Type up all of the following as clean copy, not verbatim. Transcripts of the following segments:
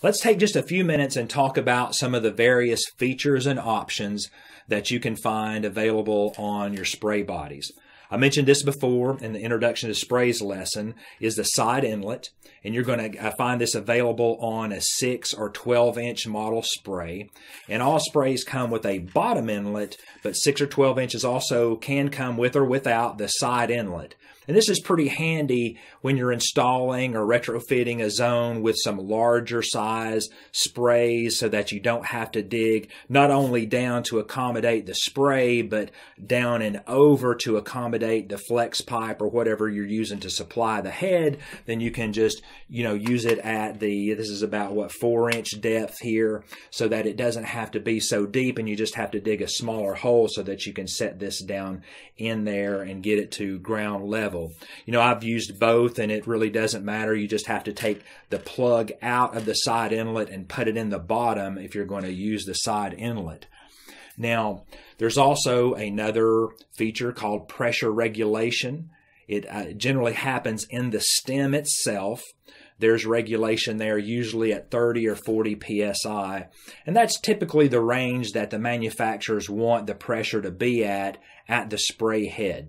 Let's take just a few minutes and talk about some of the various features and options that you can find available on your spray bodies. I mentioned this before in the introduction to sprays lesson, is the side inlet, and you're going to find this available on a 6 or 12 inch model spray. And all sprays come with a bottom inlet, but 6 or 12 inches also can come with or without the side inlet. And this is pretty handy when you're installing or retrofitting a zone with some larger size sprays so that you don't have to dig not only down to accommodate the spray, but down and over to accommodate the flex pipe or whatever you're using to supply the head. Then you can just, you know, use it at the, this is about what, 4 inch depth here, so that it doesn't have to be so deep and you just have to dig a smaller hole so that you can set this down in there and get it to ground level. You know, I've used both and it really doesn't matter. You just have to take the plug out of the side inlet and put it in the bottom if you're going to use the side inlet. Now, there's also another feature called pressure regulation. It generally happens in the stem itself. There's regulation there, usually at 30 or 40 psi. And that's typically the range that the manufacturers want the pressure to be at the spray head.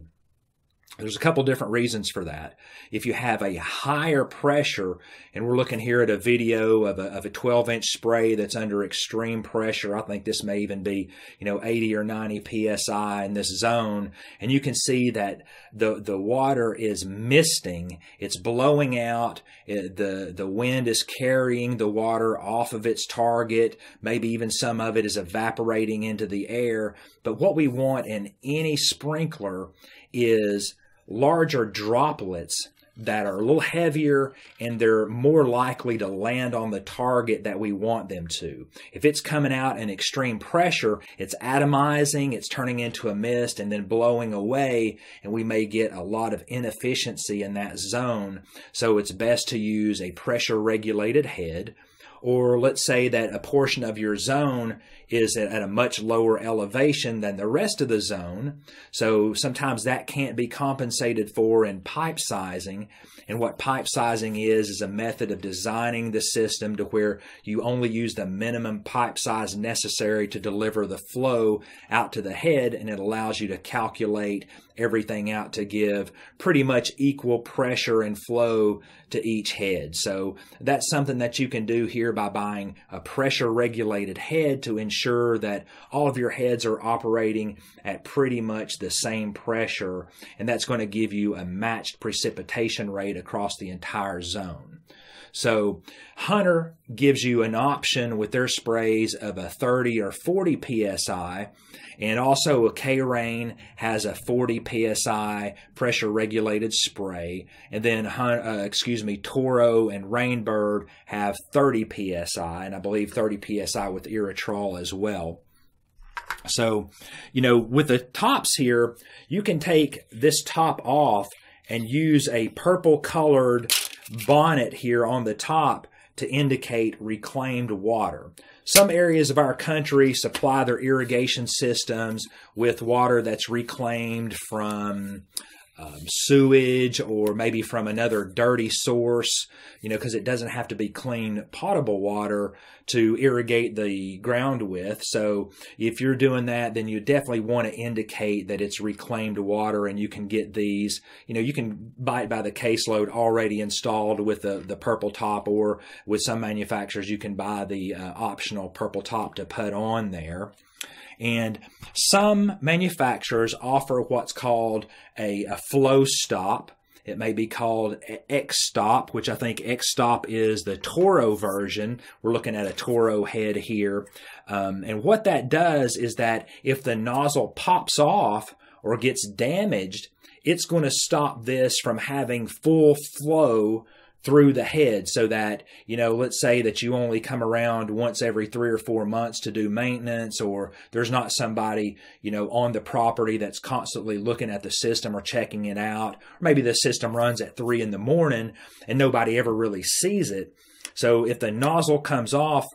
There's a couple different reasons for that. If you have a higher pressure, and we're looking here at a video of a 12-inch spray that's under extreme pressure, I think this may even be, you know, 80 or 90 psi in this zone, and you can see that the water is misting, it's blowing out, the wind is carrying the water off of its target, maybe even some of it is evaporating into the air. But what we want in any sprinkler is larger droplets that are a little heavier and they're more likely to land on the target that we want them to. If it's coming out in extreme pressure, it's atomizing, it's turning into a mist and then blowing away, and we may get a lot of inefficiency in that zone. So it's best to use a pressure regulated head. Or let's say that a portion of your zone is at a much lower elevation than the rest of the zone. So sometimes that can't be compensated for in pipe sizing. And what pipe sizing is a method of designing the system to where you only use the minimum pipe size necessary to deliver the flow out to the head, and it allows you to calculate everything out to give pretty much equal pressure and flow to each head. So that's something that you can do here by buying a pressure regulated head to ensure that all of your heads are operating at pretty much the same pressure, and that's going to give you a matched precipitation rate across the entire zone. So Hunter gives you an option with their sprays of a 30 or 40 psi, and also a K-Rain has a 40 psi pressure regulated spray, and then Toro and Rainbird have 30 psi, and I believe 30 psi with Irritrol as well. So, you know, with the tops here, you can take this top off and use a purple colored bonnet here on the top to indicate reclaimed water. Some areas of our country supply their irrigation systems with water that's reclaimed from sewage or maybe from another dirty source, you know, because it doesn't have to be clean potable water to irrigate the ground with. So if you're doing that, then you definitely want to indicate that it's reclaimed water, and you can get these, you know, you can buy it by the caseload already installed with the purple top, or with some manufacturers you can buy the optional purple top to put on there. And some manufacturers offer what's called a flow stop. It may be called X-Stop, which I think X-Stop is the Toro version. We're looking at a Toro head here. And what that does is that if the nozzle pops off or gets damaged, it's going to stop this from having full flow through the head, so that, you know, let's say that you only come around once every 3 or 4 months to do maintenance, or there's not somebody, you know, on the property that's constantly looking at the system or checking it out. Or maybe the system runs at 3 in the morning and nobody ever really sees it. So if the nozzle comes off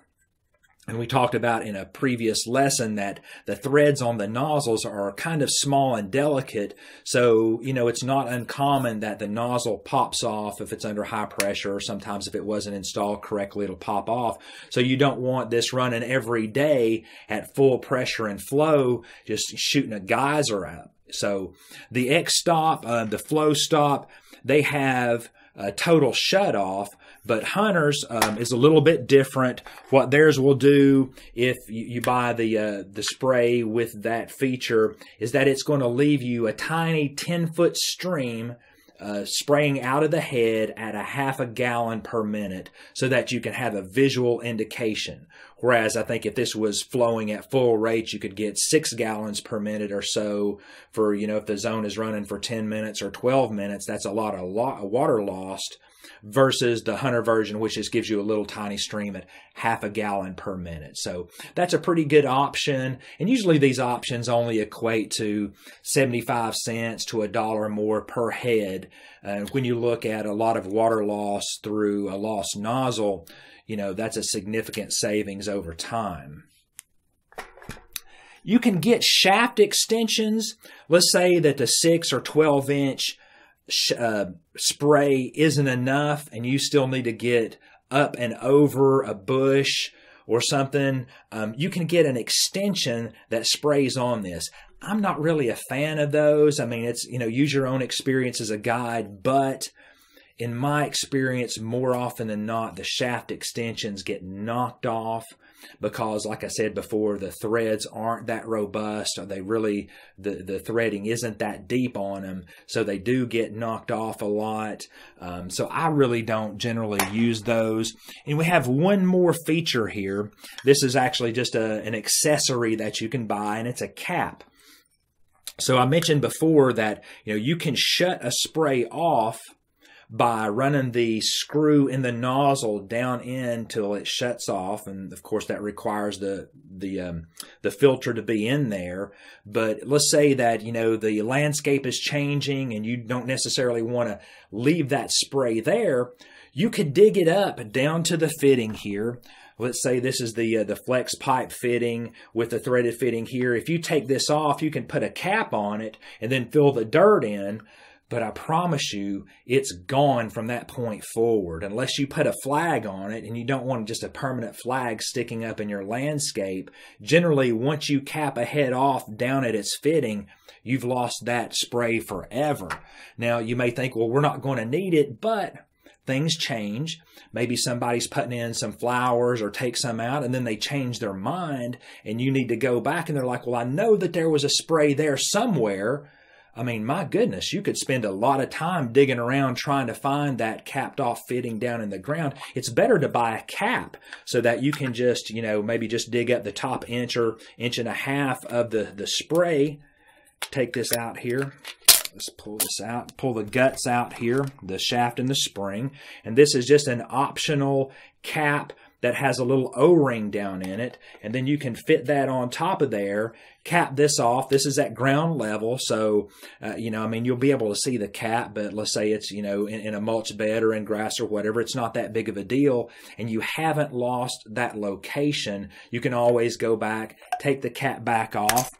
And we talked about in a previous lesson that the threads on the nozzles are kind of small and delicate. So, you know, it's not uncommon that the nozzle pops off if it's under high pressure, or sometimes if it wasn't installed correctly, it'll pop off. So you don't want this running every day at full pressure and flow, just shooting a geyser out. So the X-Stop, the Flow Stop, they have a total shutoff. But Hunter's is a little bit different. What theirs will do if you buy the spray with that feature is that it's going to leave you a tiny 10-foot stream spraying out of the head at 1/2 gallon per minute so that you can have a visual indication. Whereas I think if this was flowing at full rate, you could get 6 gallons per minute or so for, you know, if the zone is running for 10 minutes or 12 minutes, that's a lot of water lost. Versus the Hunter version, which just gives you a little tiny stream at 1/2 gallon per minute. So that's a pretty good option. And usually these options only equate to 75 cents to $1 more per head. When you look at a lot of water loss through a lost nozzle, you know, that's a significant savings over time. You can get shaft extensions. Let's say that the 6 or 12 inch spray isn't enough and you still need to get up and over a bush or something, you can get an extension that sprays on this. I'm not really a fan of those. I mean, it's, you know, use your own experience as a guide, but in my experience, more often than not, the shaft extensions get knocked off because, like I said before, the threads aren't that robust, or they really, the threading isn't that deep on them, so they do get knocked off a lot. So I really don't generally use those. And we have one more feature here. This is actually just an accessory that you can buy, and it's a cap. So I mentioned before that, you know, you can shut a spray off by running the screw in the nozzle down in till it shuts off, and of course that requires the filter to be in there. But let's say that, you know, the landscape is changing and you don't necessarily want to leave that spray there. You could dig it up down to the fitting here. Let's say this is the flex pipe fitting with the threaded fitting here. If you take this off, you can put a cap on it and then fill the dirt in. But I promise you, it's gone from that point forward. Unless you put a flag on it, and you don't want just a permanent flag sticking up in your landscape, generally once you cap a head off down at its fitting, you've lost that spray forever. Now, you may think, well, we're not going to need it, but things change. Maybe somebody's putting in some flowers or take some out, and then they change their mind, and you need to go back, and they're like, well, I know that there was a spray there somewhere. I mean, my goodness, you could spend a lot of time digging around trying to find that capped off fitting down in the ground. It's better to buy a cap so that you can just, you know, maybe just dig up the top inch or inch and a half of the spray. Take this out here. Let's pull this out, pull the guts out here, the shaft and the spring. And this is just an optional cap that has a little O-ring down in it, and then you can fit that on top of there, cap this off. This is at ground level, so, you know, I mean, you'll be able to see the cap, but let's say it's, you know, in a mulch bed or in grass or whatever, it's not that big of a deal, and you haven't lost that location. You can always go back, take the cap back off,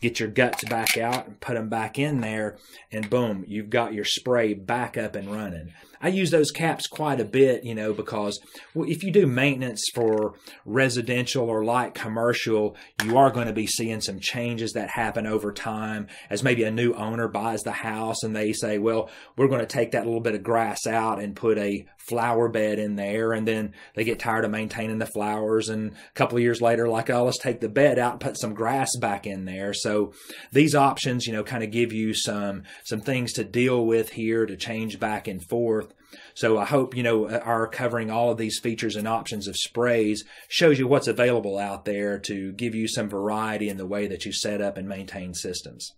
get your guts back out and put them back in there, and boom, you've got your spray back up and running. I use those caps quite a bit, you know, because if you do maintenance for residential or light commercial, you are going to be seeing some changes that happen over time as maybe a new owner buys the house and they say, well, we're going to take that little bit of grass out and put a flower bed in there, and then they get tired of maintaining the flowers, and a couple of years later, like, oh, let's take the bed out and put some grass back in there. So these options, you know, kind of give you some things to deal with here to change back and forth. So I hope, you know, our covering all of these features and options of sprays shows you what's available out there to give you some variety in the way that you set up and maintain systems.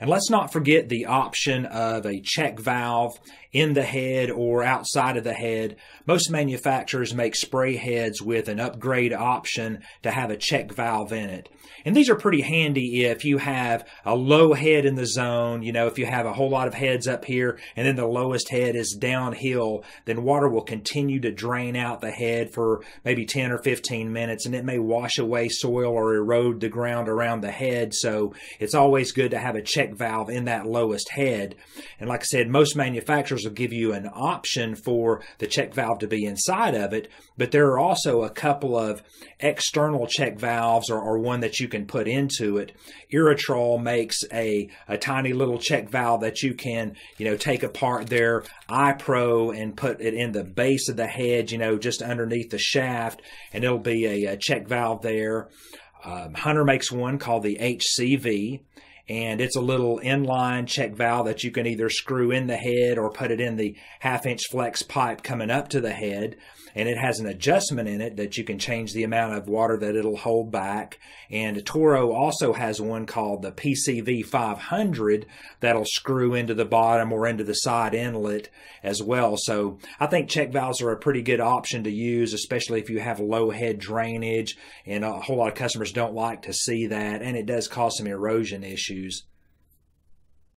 And let's not forget the option of a check valve in the head or outside of the head. Most manufacturers make spray heads with an upgrade option to have a check valve in it. And these are pretty handy if you have a low head in the zone, you know, if you have a whole lot of heads up here and then the lowest head is downhill, then water will continue to drain out the head for maybe 10 or 15 minutes and it may wash away soil or erode the ground around the head. So it's always good to have a check valve in that lowest head. And like I said, most manufacturers will give you an option for the check valve to be inside of it, but there are also a couple of external check valves or one that you can put into it. Irritrol makes a tiny little check valve that you can, you know, take apart their iPro and put it in the base of the head, you know, just underneath the shaft, and it'll be a check valve there. Hunter makes one called the HCV. And it's a little inline check valve that you can either screw in the head or put it in the half-inch flex pipe coming up to the head. And it has an adjustment in it that you can change the amount of water that it'll hold back. And Toro also has one called the PCV 500 that'll screw into the bottom or into the side inlet as well. So I think check valves are a pretty good option to use, especially if you have low head drainage. And a whole lot of customers don't like to see that. And it does cause some erosion issues.